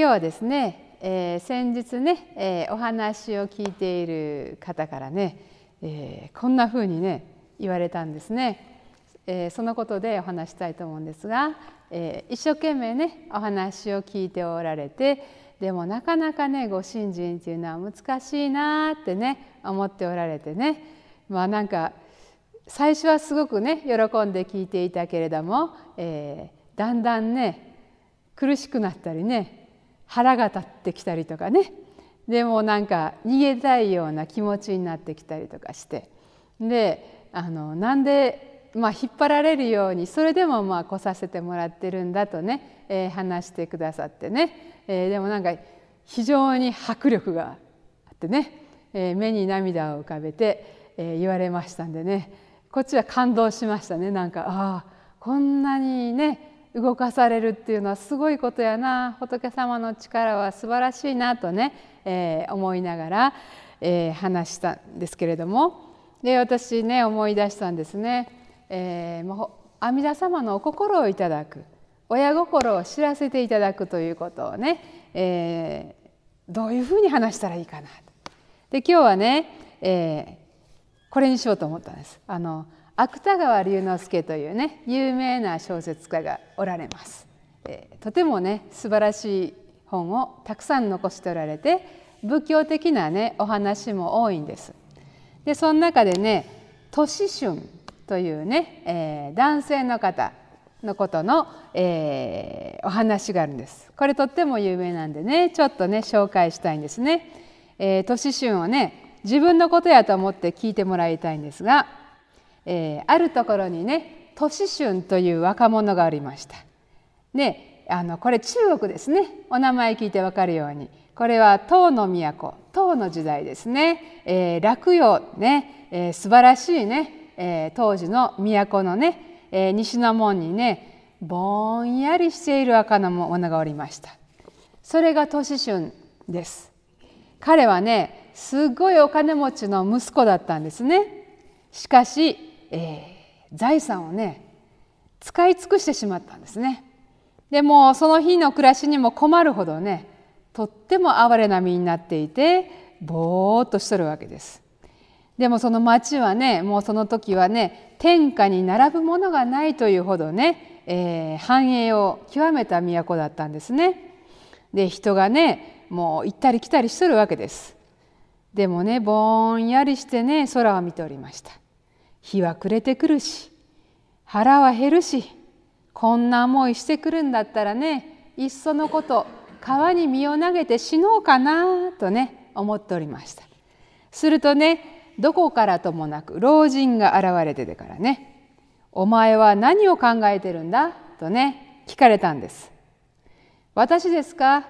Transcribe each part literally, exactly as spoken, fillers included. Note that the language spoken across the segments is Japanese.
今日はですね、えー、先日ね、えー、お話を聞いている方からね、えー、こんなふうにね言われたんですね、えー、そのことでお話したいと思うんですが、えー、一生懸命ねお話を聞いておられて、でもなかなかねご信心っていうのは難しいなってね思っておられてね、まあなんか最初はすごくね喜んで聞いていたけれども、えー、だんだんね苦しくなったりね、腹が立ってきたりとかね、でもなんか逃げたいような気持ちになってきたりとかして、であのなんで、まあ、引っ張られるようにそれでもまあ来させてもらってるんだとね、えー、話してくださってね、えー、でもなんか非常に迫力があってね、えー、目に涙を浮かべて、えー、言われましたんでね、こっちは感動しましたね。なんかああこんなにね動かされるっていうのはすごいことやな、仏様の力は素晴らしいなとね、えー、思いながら、えー、話したんですけれども、で私ね思い出したんですね、えー、もう阿弥陀様のお心をいただく、親心を知らせていただくということをね、えー、どういうふうに話したらいいかなで今日はね、えー、これにしようと思ったんです。あの芥川龍之介というね有名な小説家がおられます、えー、とてもね素晴らしい本をたくさん残しておられて、仏教的なねお話も多いんです。でその中でね敏俊というね、えー、男性の方のことの、えー、お話があるんです。これとっても有名なんでねちょっとね紹介したいんですね。えー、敏俊をね自分のことやと思って聞いてもらいたいんですが、えー、あるところにね敏俊という若者がおりました。であのこれ中国ですね。お名前聞いて分かるようにこれは唐の都、唐の時代ですね、えー、洛陽ね、えー、素晴らしいね、えー、当時の都のね、えー、西の門にねぼんやりしている若者がおりました。それが敏俊です。彼はねすごいお金持ちの息子だったんですね。しかしえー、財産をね使い尽くしてしまったんですね。でもうその日の暮らしにも困るほどねとっても哀れな身になっていてぼーっとしとるわけです。でもその町はねもうその時はね天下に並ぶものがないというほどね、えー、繁栄を極めた都だったんですね。で人がねもう行ったり来たりしとるわけです。でもねぼんやりしてね空を見ておりました。日は暮れてくるし腹は減るし、こんな思いしてくるんだったらねいっそのこと川に身を投げて死のうかなとね思っておりました。するとねどこからともなく老人が現れててからね「お前は何を考えてるんだ?」とね聞かれたんです。私ですか、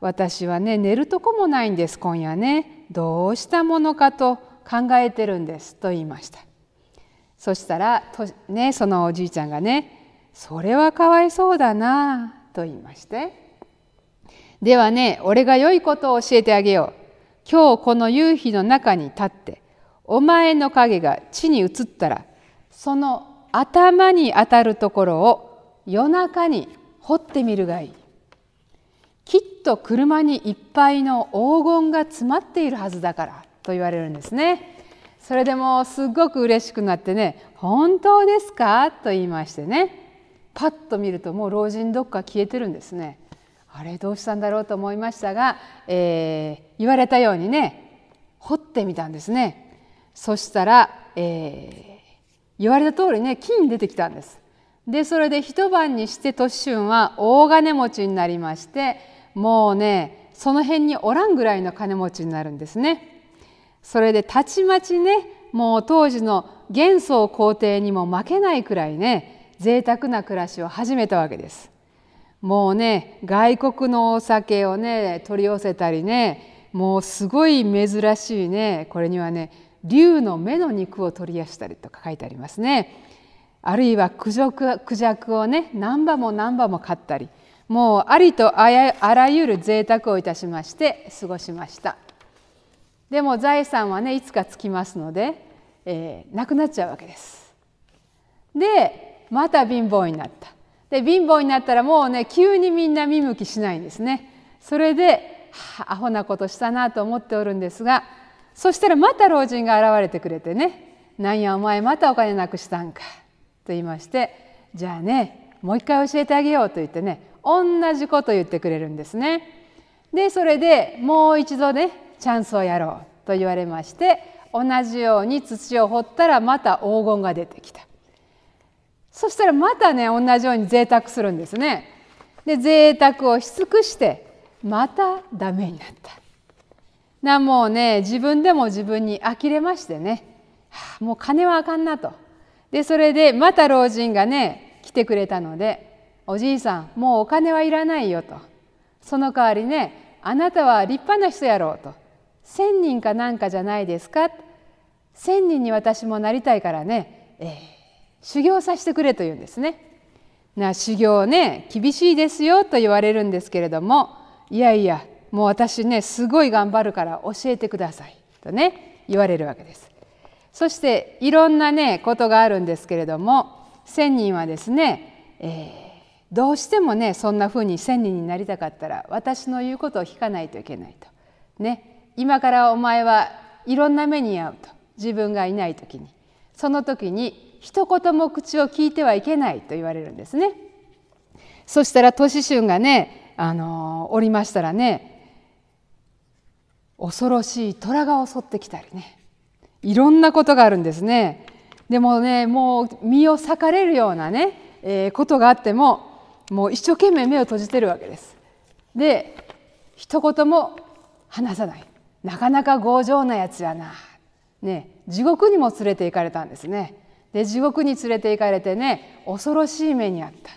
私はね寝るとこもないんです、今夜ねどうしたものかと考えてるんですと言いました。そしたらと、ね、そのおじいちゃんがね「それはかわいそうだな」と言いまして「ではね俺が良いことを教えてあげよう。今日この夕日の中に立ってお前の影が地に移ったらその頭に当たるところを夜中に掘ってみるがいい。きっと車にいっぱいの黄金が詰まっているはずだから」と言われるんですね。それでもすごく嬉しくなってね「本当ですか?」と言いましてねパッと見るともう老人どっか消えてるんですね。あれどうしたんだろうと思いましたが、えー、言われたようにね掘ってみたんですね。そしたら、えー、言われた通りね金出てきたんです。でそれで一晩にして敏俊は大金持ちになりまして、もうねその辺におらんぐらいの金持ちになるんですね。それでたちまちねもう当時の玄宗皇帝にも負けないくらいね贅沢な暮らしを始めたわけです。もうね外国のお酒をね取り寄せたりね、もうすごい珍しいね、これにはね竜の目の肉を取り寄せたりとか書いてありますね。あるいはクジャクをね何羽も何羽も買ったり、もうありとあらゆる贅沢をいたしまして過ごしました。でも財産はねいつかつきますので、えー、なくなっちゃうわけです。でまた貧乏になった。で貧乏になったらもうね急にみんな見向きしないんですね。それで、はあ、アホなことしたなと思っておるんですが、そしたらまた老人が現れてくれてね、なんやお前またお金なくしたんかと言いまして、じゃあねもう一回教えてあげようと言ってね、同じこと言ってくれるんですね。でそれでもう一度ねチャンスをやろうと言われまして、同じように土を掘ったらまた黄金が出てきた。そしたらまたね同じように贅沢するんですね。で贅沢をし尽くしてまたダメになった。なもうね自分でも自分に呆れましてね、はあ、もう金はあかんなと。でそれでまた老人がね来てくれたので、おじいさんもうお金はいらないよと、その代わりねあなたは立派な人やろうと、千人かなんかじゃないですか、千人に私もなりたいからね、えー、修行させてくれと言うんですね。な修行ね厳しいですよと言われるんですけれども、いやいやもう私ねすごい頑張るから教えてくださいとね言われるわけです。そしていろんなねことがあるんですけれども、千人はですね、えー、どうしてもねそんなふうに千人になりたかったら私の言うことを聞かないといけないとね、今からお前はいろんな目に遭うと、自分がいない時にその時に一言も口を聞いてはいけないと言われるんですね。そしたら年春がねあのー、おりましたらね、恐ろしい虎が襲ってきたりね、いろんなことがあるんですね。でもねもう身を裂かれるようなね、えー、ことがあってももう一生懸命目を閉じてるわけです。で一言も話さない、なかなか強情なやつやな、ね、地獄にも連れて行かれたんですね。で地獄に連れて行かれてね恐ろしい目にあった。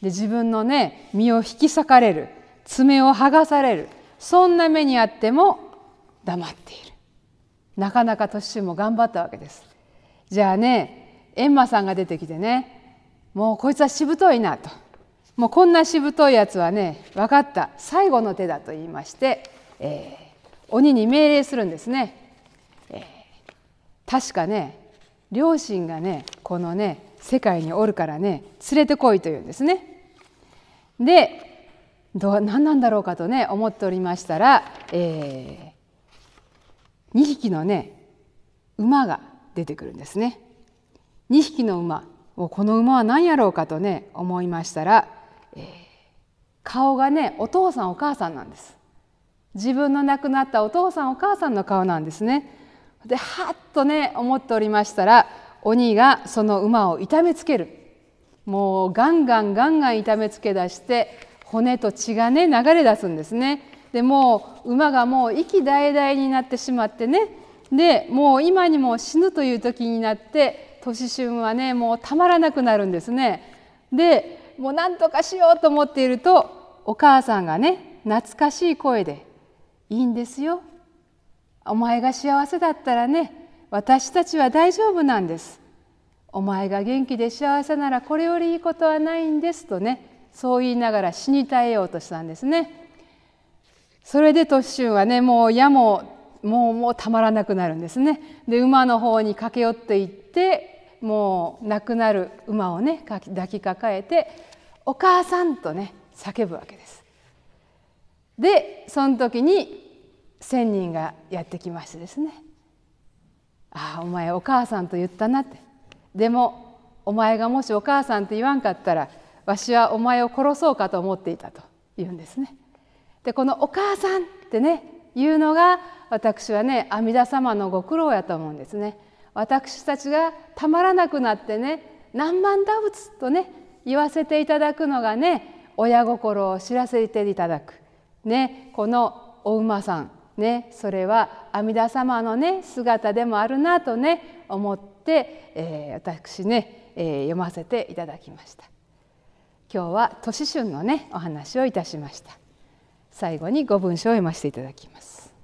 で自分のね身を引き裂かれる、爪を剥がされる、そんな目にあっても黙っている。なかなか年中も頑張ったわけです。じゃあね閻魔さんが出てきてね、もうこいつはしぶといなと、もうこんなしぶといやつはね分かった、最後の手だと言いまして、えー、鬼に命令するんですね。えー、確かね両親がねこのね世界におるからね連れてこいというんですね。でどう何なんだろうかとね思っておりましたら、えーにひきのね馬が出てくるんですね。にひきの馬を、この馬は何やろうかとね思いましたら、えー、顔がねお父さんお母さんなんです。自分の亡くなったお父さんお母さんの顔なんですね。ではっとね思っておりましたら、鬼がその馬を痛めつける。もうガンガンガンガン痛めつけ出して、骨と血がね流れ出すんですね。でもう馬がもう息絶え絶えになってしまってね、でもう今にも死ぬという時になって、年春はねもうたまらなくなるんですね。でもう何とかしようと思っていると、お母さんがね懐かしい声で「いいんですよ、お前が幸せだったらね私たちは大丈夫なんです、お前が元気で幸せならこれよりいいことはないんです」とね、そう言いながら死に絶えようとしたんですね。それで年春はねもう矢ももうもうたまらなくなるんですね。で馬の方に駆け寄っていって、もう亡くなる馬をね抱きかかえて「お母さん」とね叫ぶわけです。でその時に仙人がやってきましてですね「ああお前お母さんと言ったな」って「でもお前がもしお母さんと言わんかったらわしはお前を殺そうかと思っていた」と言うんですね。でこの「お母さん」ってね言うのが、私はね阿弥陀様のご苦労やと思うんですね。私たちがたまらなくなってね「何万打仏」とね言わせていただくのがね親心を知らせていただく、ね、このお馬さん、ね、それは阿弥陀様のね姿でもあるなとね思って、えー、私ね、えー、読ませていただきました。今日は年春のねお話をいたしました。最後にご文章を読ませていただきます。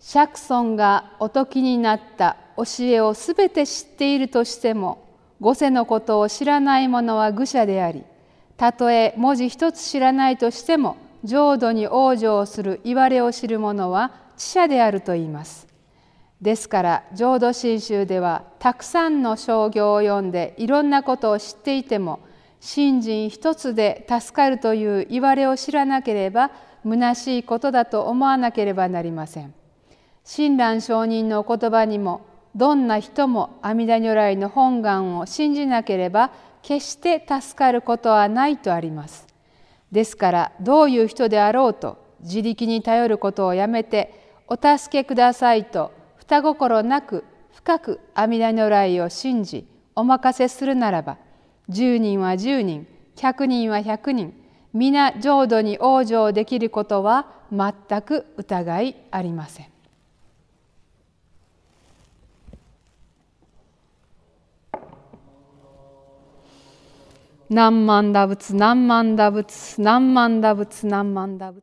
釈尊がお説きになった教えをすべて知っているとしても、後世のことを知らない者は愚者であり、たとえ文字一つ知らないとしても浄土に往生をするいわれを知る者は智者であると言います。ですから浄土真宗ではたくさんの称経を読んでいろんなことを知っていても、信心一つで助かるといういわれを知らなければ、虚しいことだと思わなければなりません。親鸞聖人のお言葉にも、どんな人も阿弥陀如来の本願を信じなければ、決して助かることはないとあります。ですから、どういう人であろうと、自力に頼ることをやめて、お助けくださいと、二心なく深く阿弥陀如来を信じ、お任せするならば、じゅうにんはじゅうにん、ひゃくにんはひゃくにん、皆浄土に往生できることは全く疑いありません。何万打仏、何万打仏、何万打仏、何万打仏。